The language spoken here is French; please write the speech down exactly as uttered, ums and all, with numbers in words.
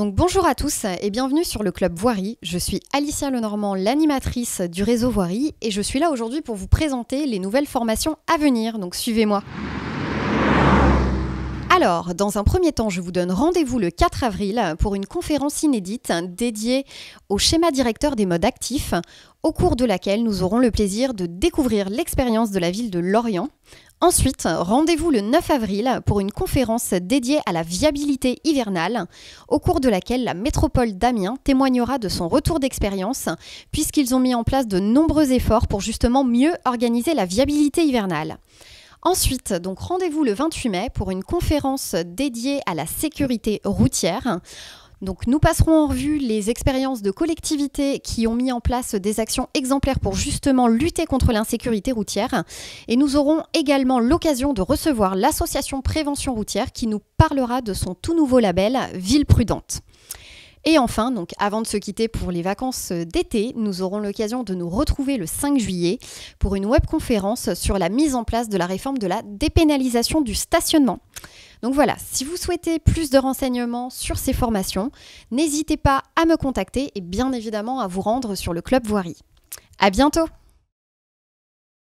Donc bonjour à tous et bienvenue sur le Club Voirie. Je suis Alicia Lenormand, l'animatrice du réseau Voirie, et je suis là aujourd'hui pour vous présenter les nouvelles formations à venir, donc suivez-moi. Alors, dans un premier temps, je vous donne rendez-vous le quatre avril pour une conférence inédite dédiée au schéma directeur des modes actifs, au cours de laquelle nous aurons le plaisir de découvrir l'expérience de la ville de Lorient. Ensuite, rendez-vous le neuf avril pour une conférence dédiée à la viabilité hivernale, au cours de laquelle la métropole d'Amiens témoignera de son retour d'expérience, puisqu'ils ont mis en place de nombreux efforts pour justement mieux organiser la viabilité hivernale. Ensuite, donc rendez-vous le vingt-huit mai pour une conférence dédiée à la sécurité routière. Donc nous passerons en revue les expériences de collectivités qui ont mis en place des actions exemplaires pour justement lutter contre l'insécurité routière. Et nous aurons également l'occasion de recevoir l'association Prévention Routière qui nous parlera de son tout nouveau label Ville Prudente. Et enfin, donc avant de se quitter pour les vacances d'été, nous aurons l'occasion de nous retrouver le cinq juillet pour une webconférence sur la mise en place de la réforme de la dépénalisation du stationnement. Donc voilà, si vous souhaitez plus de renseignements sur ces formations, n'hésitez pas à me contacter et bien évidemment à vous rendre sur le Club Voirie. À bientôt!